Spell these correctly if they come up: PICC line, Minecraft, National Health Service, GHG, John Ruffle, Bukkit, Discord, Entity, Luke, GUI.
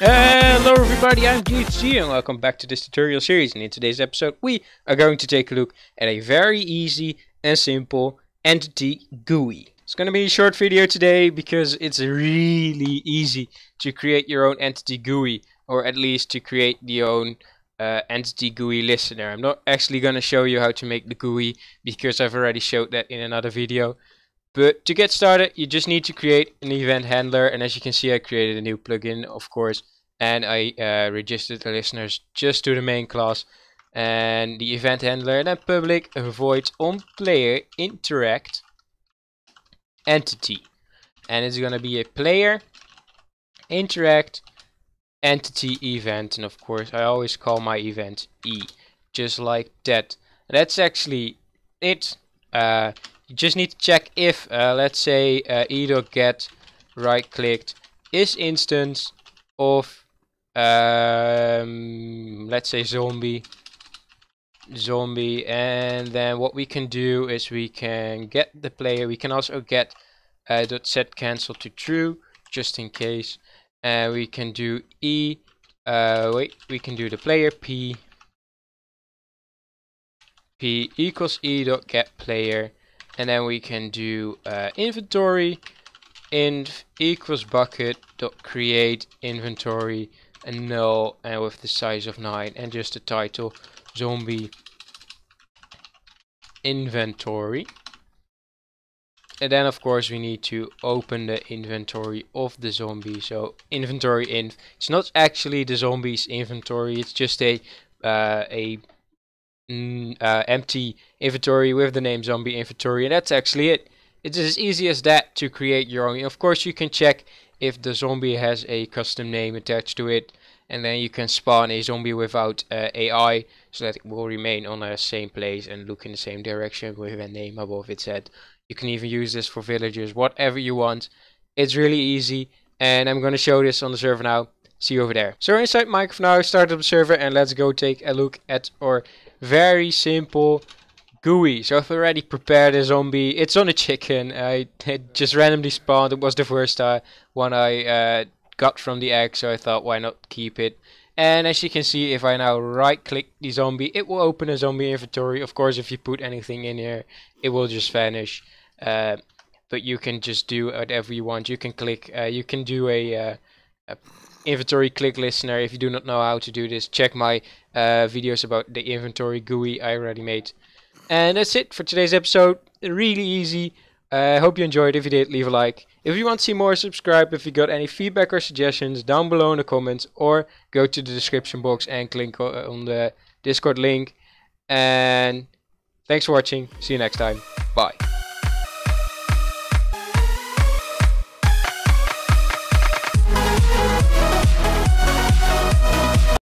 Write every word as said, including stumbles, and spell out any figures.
Hello everybody, I'm G H G and welcome back to this tutorial series, and in today's episode we are going to take a look at a very easy and simple entity G U I. It's going to be a short video today because it's really easy to create your own entity G U I, or at least to create your own uh, entity G U I listener. I'm not actually going to show you how to make the G U I because I've already showed that in another video. But to get started, you just need to create an event handler, and as you can see I created a new plugin, of course, and I uh, registered the listeners just to the main class and the event handler, and then public void onPlayerInteract entity, and it's going to be a player interact entity event, and of course I always call my event E, just like that. That's actually it. Uh, You just need to check if, uh, let's say, uh, e.get right-clicked is instance of, um, let's say, zombie, zombie, and then what we can do is we can get the player. We can also get uh, .set cancel to true, just in case, and we can do e. Uh, wait, we can do the player p p equals e.get player. And then we can do uh, inventory inv equals bucket dot create inventory and null, and with the size of nine and just the title zombie inventory. And then of course we need to open the inventory of the zombie. So inventory inv. It's not actually the zombie's inventory. It's just a uh, a Mm, uh, empty inventory with the name zombie inventory, and that's actually it. It's as easy as that to create your own. Of course you can check if the zombie has a custom name attached to it, and then you can spawn a zombie without uh, A I so that it will remain on the same place and look in the same direction with a name above its head. You can even use this for villagers, whatever you want. It's really easy, and I'm going to show this on the server now. See you over there. So inside Minecraft now, start up the server and let's go take a look at our very simple G U I. So I've already prepared a zombie. It's on a chicken. I it just randomly spawned. It was the first uh, one I uh, got from the egg, so I thought why not keep it. And as you can see, if I now right click the zombie, it will open a zombie inventory. Of course if you put anything in here it will just vanish. Uh, but you can just do whatever you want. You can click, uh, you can do a uh, a inventory click listener. If you do not know how to do this, check my uh, videos about the inventory G U I I already made. And that's it for today's episode. Really easy. I uh, hope you enjoyed. If you did, leave a like. If you want to see more, subscribe. If you got any feedback or suggestions, down below in the comments, or go to the description box and click on the Discord link. And thanks for watching. See you next time.